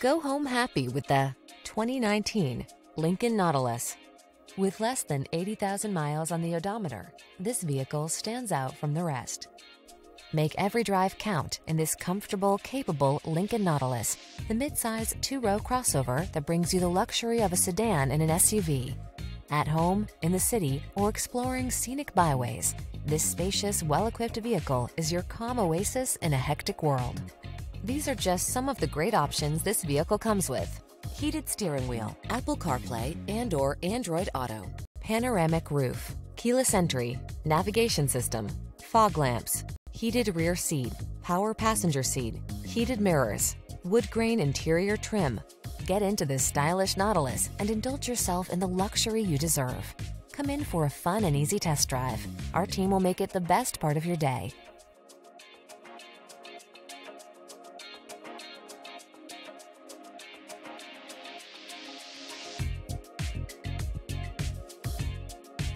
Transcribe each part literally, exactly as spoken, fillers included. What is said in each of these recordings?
Go home happy with the twenty nineteen Lincoln Nautilus. With less than eighty thousand miles on the odometer, this vehicle stands out from the rest. Make every drive count in this comfortable, capable Lincoln Nautilus, the midsize two-row crossover that brings you the luxury of a sedan and an S U V. At home, in the city, or exploring scenic byways, this spacious, well-equipped vehicle is your calm oasis in a hectic world. These are just some of the great options this vehicle comes with: heated steering wheel, Apple CarPlay and or Android Auto, panoramic roof, keyless entry, navigation system, fog lamps, heated rear seat, power passenger seat, heated mirrors, wood grain interior trim. Get into this stylish Nautilus and indulge yourself in the luxury you deserve. Come in for a fun and easy test drive. Our team will make it the best part of your day.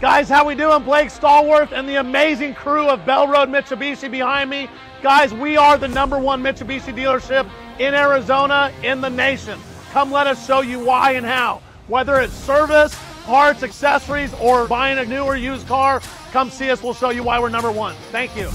Guys, how we doing? Blake Stallworth and the amazing crew of Bell Road Mitsubishi behind me. Guys, we are the number one Mitsubishi dealership in Arizona, in the nation. Come let us show you why and how. Whether it's service, parts, accessories, or buying a new or used car, come see us. We'll show you why we're number one. Thank you.